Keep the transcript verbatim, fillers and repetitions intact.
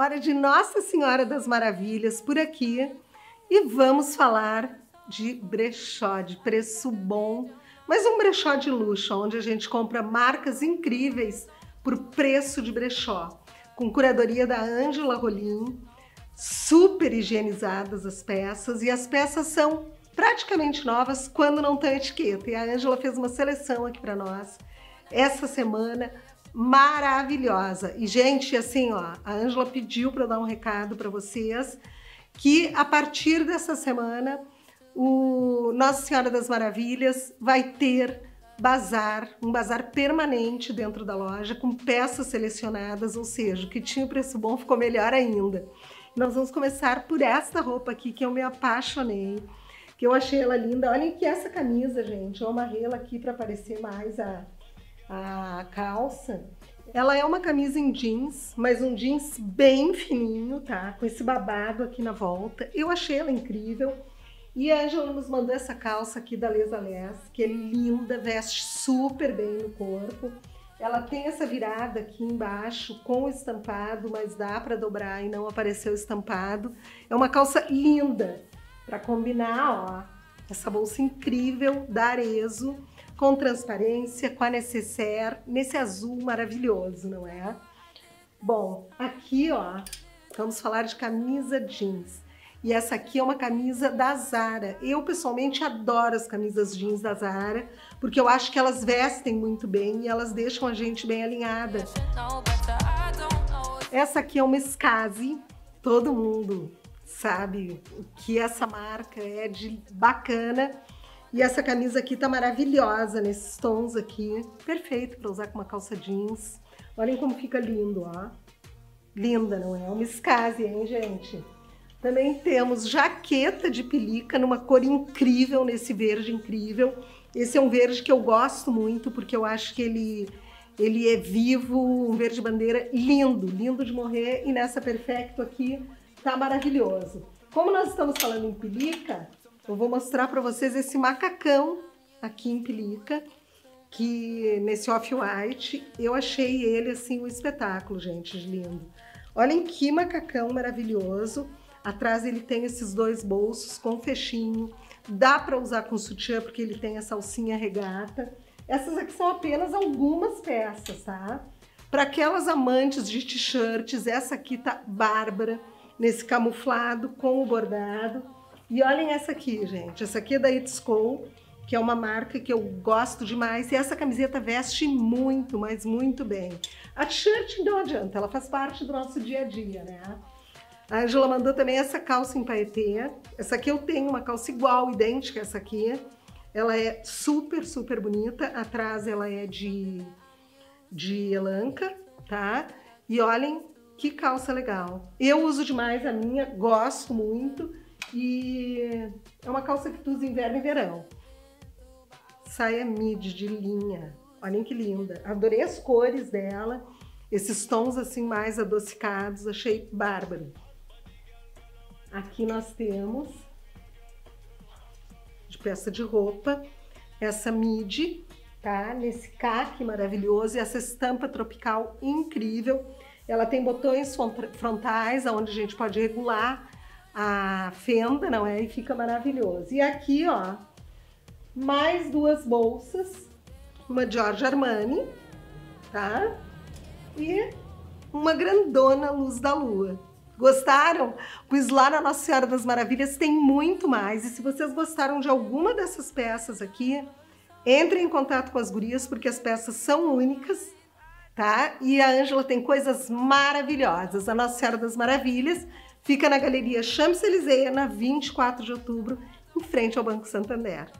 hora de Nossa Senhora das Maravilhas por aqui e vamos falar de brechó, de preço bom, mas um brechó de luxo, onde a gente compra marcas incríveis por preço de brechó, com curadoria da Ângela Rolim, super higienizadas as peças, e as peças são praticamente novas quando não tem etiqueta, e a Ângela fez uma seleção aqui para nós essa semana maravilhosa. E gente, assim, ó, a Ângela pediu para dar um recado para vocês que a partir dessa semana o Nossa Senhora das Maravilhas vai ter bazar, um bazar permanente dentro da loja com peças selecionadas, ou seja, o que tinha preço bom ficou melhor ainda. Nós vamos começar por essa roupa aqui que eu me apaixonei, que eu achei ela linda. Olhem que essa camisa, gente, eu amarrei ela aqui para aparecer mais a, a calça. Ela é uma camisa em jeans, mas um jeans bem fininho, tá? Com esse babado aqui na volta. Eu achei ela incrível. E a Ângela nos mandou essa calça aqui da Lesa Les, que é linda, veste super bem no corpo. Ela tem essa virada aqui embaixo com estampado, mas dá para dobrar e não apareceu estampado. É uma calça linda para combinar, ó, essa bolsa incrível da Arezzo, com transparência, com a necessaire, nesse azul maravilhoso, não é? Bom, aqui, ó, vamos falar de camisa jeans. E essa aqui é uma camisa da Zara. Eu, pessoalmente, adoro as camisas jeans da Zara, porque eu acho que elas vestem muito bem e elas deixam a gente bem alinhada. Essa aqui é uma Skazi. Todo mundo sabe o que essa marca é de bacana. E essa camisa aqui tá maravilhosa, nesses tons aqui. Perfeito para usar com uma calça jeans. Olhem como fica lindo, ó. Linda, não é? Uma Skazi, hein, gente? Também temos jaqueta de pelica numa cor incrível, nesse verde incrível. Esse é um verde que eu gosto muito, porque eu acho que ele, ele é vivo, um verde bandeira lindo, lindo de morrer. E nessa Perfecto aqui tá maravilhoso. Como nós estamos falando em pelica, eu vou mostrar para vocês esse macacão aqui em pelica, que nesse off-white, eu achei ele assim um espetáculo, gente, lindo. Olhem que macacão maravilhoso. Atrás ele tem esses dois bolsos com fechinho, dá para usar com sutiã porque ele tem essa alcinha regata. Essas aqui são apenas algumas peças, tá? Para aquelas amantes de t-shirts, essa aqui tá bárbara, nesse camuflado com o bordado. E olhem essa aqui, gente, essa aqui é da It's Cool, que é uma marca que eu gosto demais, e essa camiseta veste muito, mas muito bem. A t-shirt não adianta, ela faz parte do nosso dia a dia, né? A Ângela mandou também essa calça em paetê. Essa aqui eu tenho, uma calça igual, idêntica a essa aqui. Ela é super, super bonita. Atrás ela é de, de elanca, tá? E olhem que calça legal. Eu uso demais a minha, gosto muito. E é uma calça que tu usa inverno e verão. Saia mid de linha. Olhem que linda. Adorei as cores dela. Esses tons assim mais adocicados, achei bárbaro. Aqui nós temos, de peça de roupa, essa midi, tá? Nesse caqui maravilhoso e essa estampa tropical incrível. Ela tem botões frontais, onde a gente pode regular a fenda, não é? E fica maravilhoso. E aqui, ó, mais duas bolsas, uma Giorgio Armani, tá? E uma grandona luz da lua. Gostaram? Pois lá na Nossa Senhora das Maravilhas tem muito mais. E se vocês gostaram de alguma dessas peças aqui, entrem em contato com as gurias, porque as peças são únicas, tá? E a Ângela tem coisas maravilhosas. A Nossa Senhora das Maravilhas fica na Galeria Champs Eliseia, na vinte e quatro de outubro, em frente ao Banco Santander.